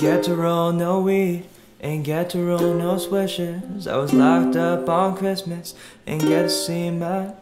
Ain't get to roll no weed, ain't get to roll no swishes. I was locked up on Christmas, ain't get to see my,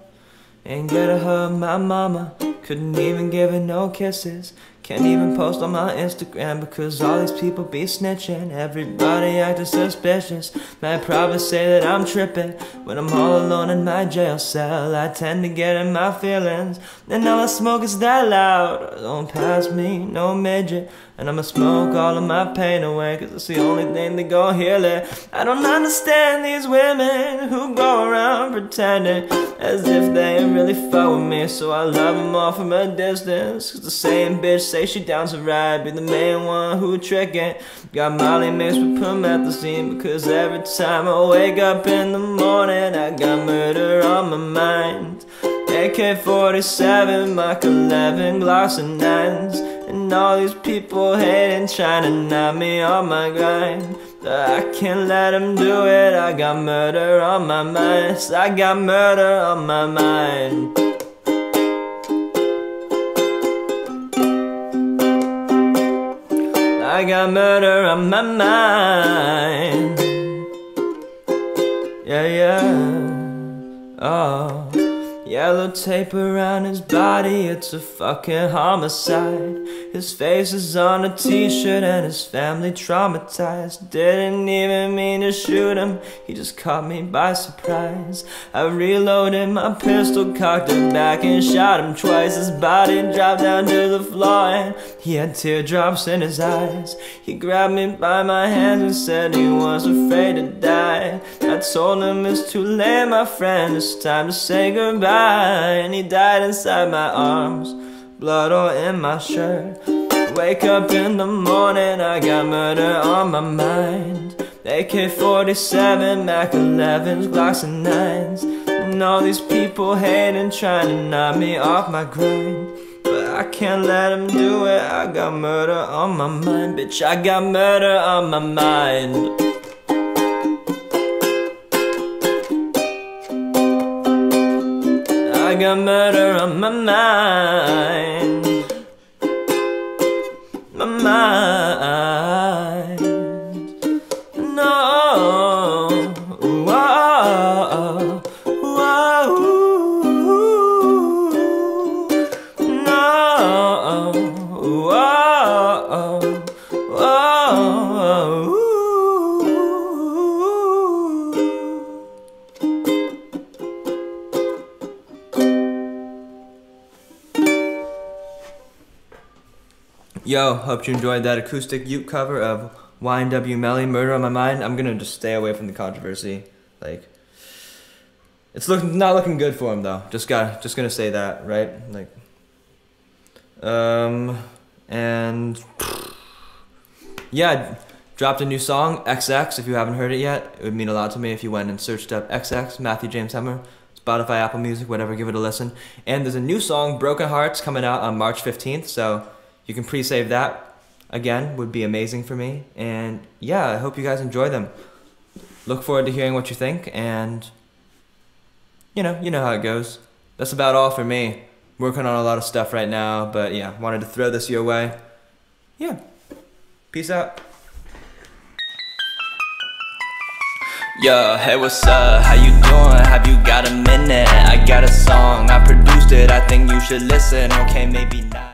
ain't get to hug my mama. Couldn't even give her no kisses. Can't even post on my Instagram because all these people be snitching. Everybody acting suspicious. Might probably say that I'm tripping. When I'm all alone in my jail cell, I tend to get in my feelings. And all I smoke is that loud. Don't pass me, no midget. And I'ma smoke all of my pain away, cause it's the only thing that gon' heal it. I don't understand these women who go around pretending as if they ain't really fuck with me. So I love them all from a distance, cause the same bitch say she downs a ride, be the main one who trickin'. Got Molly mixed with promethazine, because every time I wake up in the morning, I got murder on my mind. AK-47, Mac-11, Glocks and 9s. And all these people hating, trying to knock me on my grind. I can't let them do it, I got murder on my mind. I got murder on my mind. I got murder on my mind. Yeah, yeah. Oh. Yellow tape around his body, it's a fucking homicide. His face is on a t-shirt and his family traumatized. Didn't even mean to shoot him, he just caught me by surprise. I reloaded my pistol, cocked it back and shot him twice. His body dropped down to the floor and he had teardrops in his eyes. He grabbed me by my hands and said he was afraid to die. I told him it's too late, my friend, it's time to say goodbye. And he died inside my arms, blood all in my shirt. Wake up in the morning, I got murder on my mind. AK-47, Mac-11s, Glocks and 9s. And all these people hating, trying to knock me off my grind. But I can't let them do it, I got murder on my mind. Bitch, I got murder on my mind. I got murder on my mind. My mind. No. Whoa. Whoa. No. Whoa. Whoa. Yo, hope you enjoyed that acoustic uke cover of YNW Melly, Murder on My Mind. I'm gonna just stay away from the controversy. Like, it's not looking good for him though. Just gonna say that, right? Like, and yeah, dropped a new song, XX. If you haven't heard it yet, it would mean a lot to me if you went and searched up XX, Matthew James Hemmer. Spotify, Apple Music, whatever. Give it a listen. And there's a new song, Broken Hearts, coming out on March 15th. So you can pre-save that, again, would be amazing for me. And yeah, I hope you guys enjoy them. Look forward to hearing what you think, and you know how it goes. That's about all for me. Working on a lot of stuff right now, but yeah, wanted to throw this your way. Yeah, peace out. Yo, hey, what's up? How you doing? Have you got a minute? I got a song, I produced it, I think you should listen. Okay, maybe not.